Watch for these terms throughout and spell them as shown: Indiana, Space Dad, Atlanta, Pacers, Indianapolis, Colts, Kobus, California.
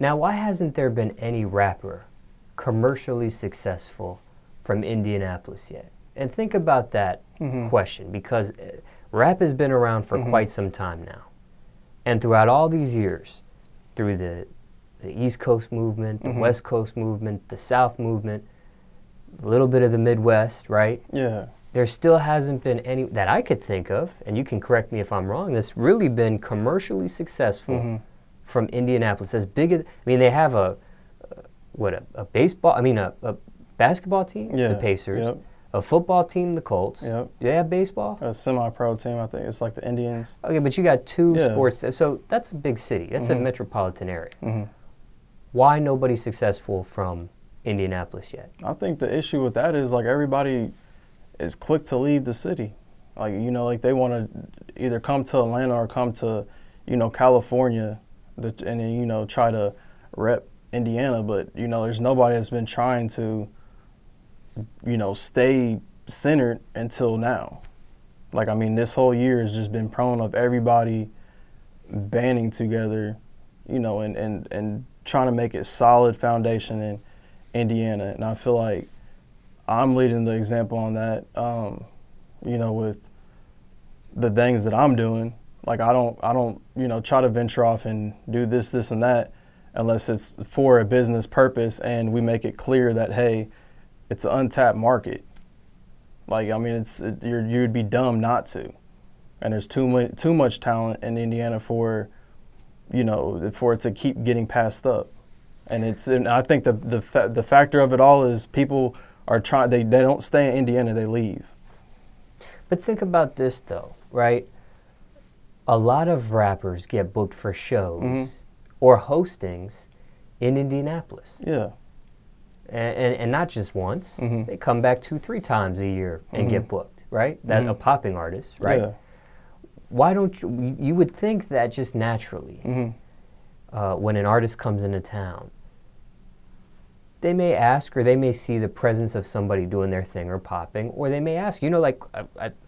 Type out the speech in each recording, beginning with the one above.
Now, why hasn't there been any rapper commercially successful from Indianapolis yet? And think about that question, because rap has been around for quite some time now. And throughout all these years, through the East Coast movement, the West Coast movement, the South movement, a little bit of the Midwest, right? Yeah. There still hasn't been any that I could think of, and you can correct me if I'm wrong, that's really been commercially successful from Indianapolis. As big as, I mean, they have a baseball, I mean, a basketball team, the Pacers, a football team, the Colts. Do they have baseball? A semi-pro team, I think. It's like the Indians. Okay, but you got two sports. So that's a big city. That's a metropolitan area. Why nobody's successful from Indianapolis yet? I think the issue with that is, like, everybody is quick to leave the city. Like, you know, like they want to either come to Atlanta or come to, you know, California and then, you know, try to rep Indiana. But, you know, there's nobody that's been trying to, you know, stay centered until now. Like, I mean, this whole year has just been prone of everybody banding together, you know, and trying to make a solid foundation in Indiana. And I feel like I'm leading the example on that, you know, with the things that I'm doing. Like, I don't, you know, try to venture off and do this, this, and that unless it's for a business purpose and we make it clear that, hey, it's an untapped market. Like, I mean, you'd be dumb not to. And there's too much talent in Indiana for, you know, for it to keep getting passed up. And I think the factor of it all is people are trying. They don't stay in Indiana. They leave. But think about this though, right? A lot of rappers get booked for shows or hostings in Indianapolis. Yeah. And not just once. They come back 2-3 times a year and get booked, right? That's a popping artist, right? Yeah. Why don't you would think that just naturally, when an artist comes into town, they may ask, or they may see the presence of somebody doing their thing or popping, or they may ask, you know, like,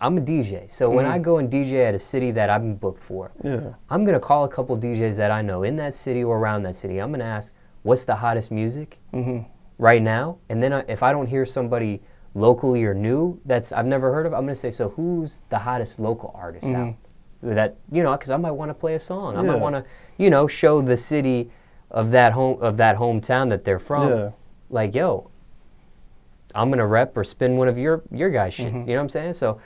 I'm a DJ, so when I go and DJ at a city that I've been booked for, I'm going to call a couple DJs that I know in that city or around that city. I'm going to ask, what's the hottest music right now? And then if I don't hear somebody locally or new that's I've never heard of, I'm going to say, so who's the hottest local artist out? That, you know, because I might want to play a song. I might want to, you know, show the city of that hometown that they're from. Like, yo, I'm going to rep or spin one of your guys' shit. You know what I'm saying? So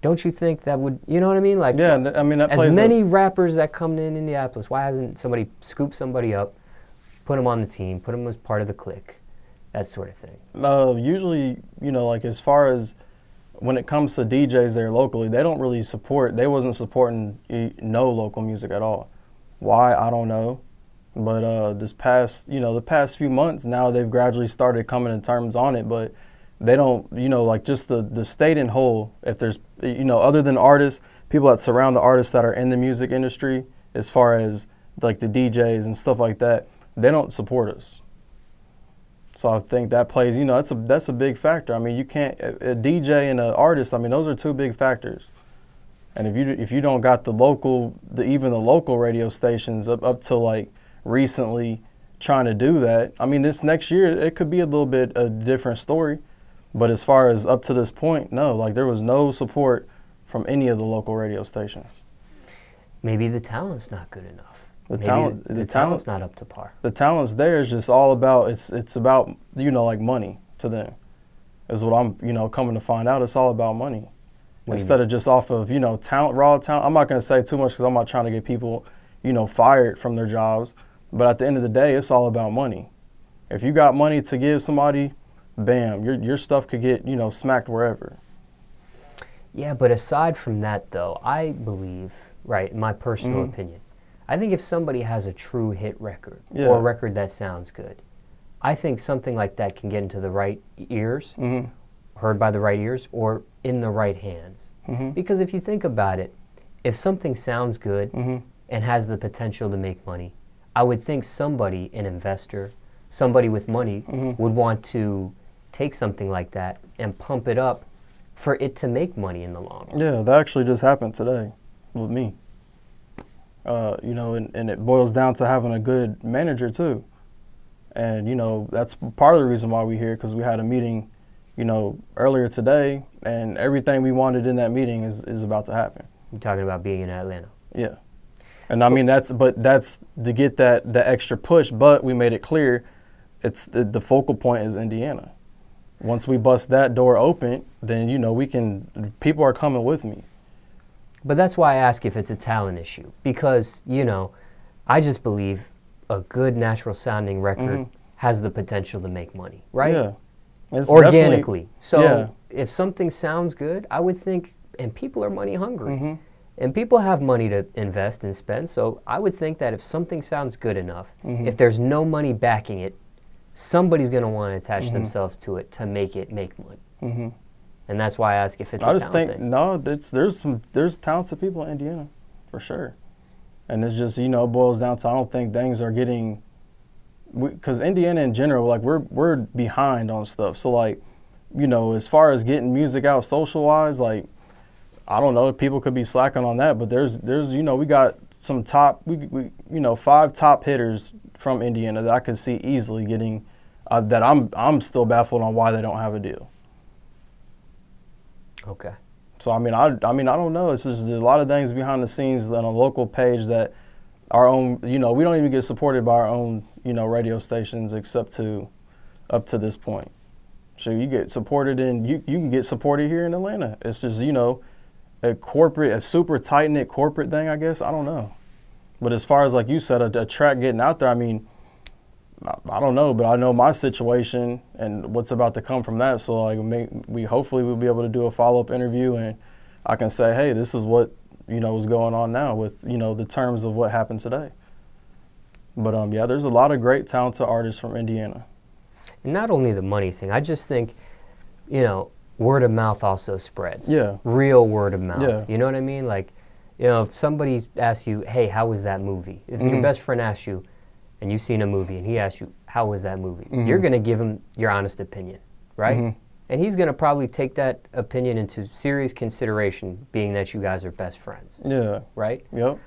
don't you think that would, you know what I mean? Like, yeah, I mean, that as many rappers that come to Indianapolis, why hasn't somebody scooped somebody up, put them on the team, put them as part of the clique, that sort of thing? Usually, you know, like as far as when it comes to DJs there locally, they don't really support. They wasn't supporting no local music at all. Why, I don't know. But the past few months now, they've gradually started coming to terms on it. But they don't, you know, like just the state in whole, if there's, you know, other than artists, people that surround the artists that are in the music industry, as far as like the DJs and stuff like that, they don't support us. So I think that plays, you know, that's a big factor. I mean, you can't, a DJ and an artist, I mean, those are two big factors. And if you don't got the local, even the local radio stations up to like recently trying to do that, I mean, this next year it could be a little bit a different story, but as far as up to this point, no, like there was no support from any of the local radio stations. Maybe the talent's not good enough. The talent's not up to par. The talent's there is just all about, it's about, you know, like money to them is what I'm, you know, coming to find out. It's all about money. Instead of just off of, you know, talent, raw talent. I'm not going to say too much because I'm not trying to get people, you know, fired from their jobs. But at the end of the day, it's all about money. If you got money to give somebody, bam, your stuff could get, you know, smacked wherever. Yeah, but aside from that, though, I believe, right, in my personal opinion, I think if somebody has a true hit record or a record that sounds good, I think something like that can get into the right ears, heard by the right ears, or in the right hands. Because if you think about it, if something sounds good and has the potential to make money, I would think somebody, an investor, somebody with money, would want to take something like that and pump it up for it to make money in the long run. Yeah, that actually just happened today with me. you know, and it boils down to having a good manager too. And, you know, that's part of the reason why we're here, because we had a meeting, you know, earlier today, and everything we wanted in that meeting is about to happen. You're talking about being in Atlanta. Yeah. And I mean, that's to get that extra push, but we made it clear it's the focal point is Indiana. Once we bust that door open, then, you know, we can, people are coming with me. But that's why I ask if it's a talent issue, because, you know, I just believe a good natural sounding record has the potential to make money, right? Yeah. It's organically. So if something sounds good, I would think, and people are money hungry. And people have money to invest and spend, so I would think that if something sounds good enough, if there's no money backing it, somebody's going to want to attach themselves to it to make it make money. And that's why I ask if it's a talent thing. No, there's talented people in Indiana, for sure. And it's just, you know, it boils down to I don't think things are getting, because Indiana in general, like we're behind on stuff. So like, you know, as far as getting music out social-wise, like, I don't know if people could be slacking on that, but there's you know, we got some top, you know, 5 top hitters from Indiana that I could see easily getting, that I'm still baffled on why they don't have a deal. Okay. So I mean I don't know. It's just a lot of things behind the scenes on a local page that our own, you know, we don't even get supported by our own, you know, radio stations except to up to this point. So you get supported in you can get supported here in Atlanta. It's just, you know, a super tight-knit corporate thing, I guess. I don't know. But as far as, like you said, a track getting out there, I mean, I don't know, but I know my situation and what's about to come from that. So, like, hopefully we'll be able to do a follow-up interview and I can say, hey, this is what, you know, is going on now with, you know, the terms of what happened today. But, yeah, there's a lot of great talented artists from Indiana. And not only the money thing, I just think, you know, word of mouth also spreads. Yeah. Real word of mouth. Yeah. You know what I mean? Like, you know, if somebody asks you, hey, how was that movie? If your best friend asks you, and you've seen a movie, and he asks you, how was that movie? You're going to give him your honest opinion, right? And he's going to probably take that opinion into serious consideration, being that you guys are best friends. Yeah. Right? Yep.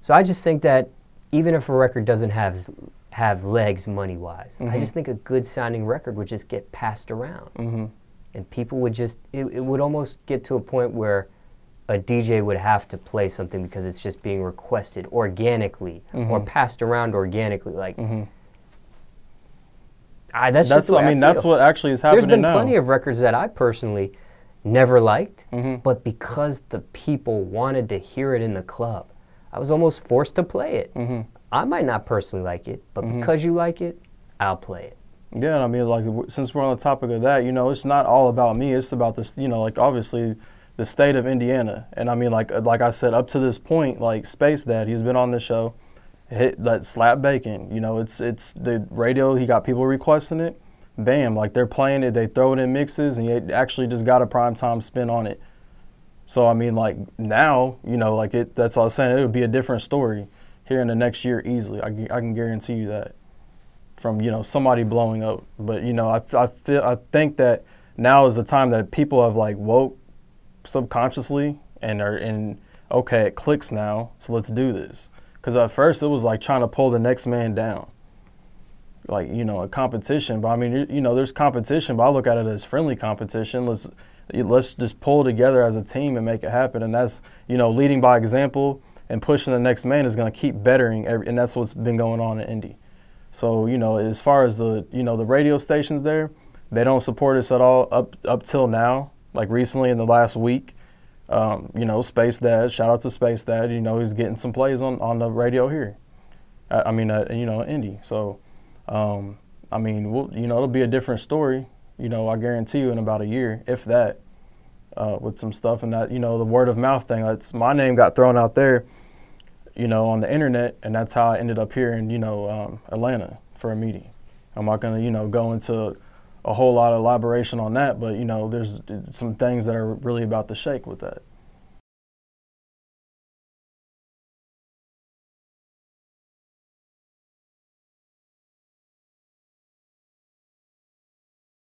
So I just think that even if a record doesn't have legs money-wise, I just think a good-sounding record would just get passed around. And people would just, it would almost get to a point where a DJ would have to play something because it's just being requested organically or passed around organically. Like, that's just the way I mean, I feel. That's what actually is happening now. There's been plenty of records that I personally never liked, but because the people wanted to hear it in the club, I was almost forced to play it. I might not personally like it, but because you like it, I'll play it. Yeah, I mean, like, since we're on the topic of that, you know, it's not all about me. It's about this, you know, like, obviously, the state of Indiana. And, I mean, like I said, up to this point, like, Space Dad, he's been on this show, hit that slap bacon. You know, it's the radio, he got people requesting it. Bam, like, they're playing it. They throw it in mixes, and he actually just got a primetime spin on it. So, I mean, like, now, you know, like, that's all I'm saying. It would be a different story here in the next year easily. I can guarantee you that. From, you know, somebody blowing up. But, you know, I think that now is the time that people have, like, woke subconsciously and are in, okay, it clicks now, so let's do this. Because at first it was, like, trying to pull the next man down. Like, you know, a competition. But, I mean, you know, there's competition, but I look at it as friendly competition. Let's just pull together as a team and make it happen. And that's, you know, leading by example and pushing the next man is going to keep bettering. And that's what's been going on in Indy. So, you know, as far as the, you know, the radio stations there, they don't support us at all up till now. Like recently in the last week, you know, Space Dad, shout out to Space Dad, you know, he's getting some plays on the radio here. I mean, you know, Indy. So, I mean, you know, it'll be a different story, you know, I guarantee you in about a year, if that, with some stuff and that, you know, the word of mouth thing. That's, my name got thrown out there, you know, on the internet, and that's how I ended up here in, you know, Atlanta for a meeting. I'm not gonna, you know, go into a whole lot of elaboration on that, but, you know, there's some things that are really about to shake with that.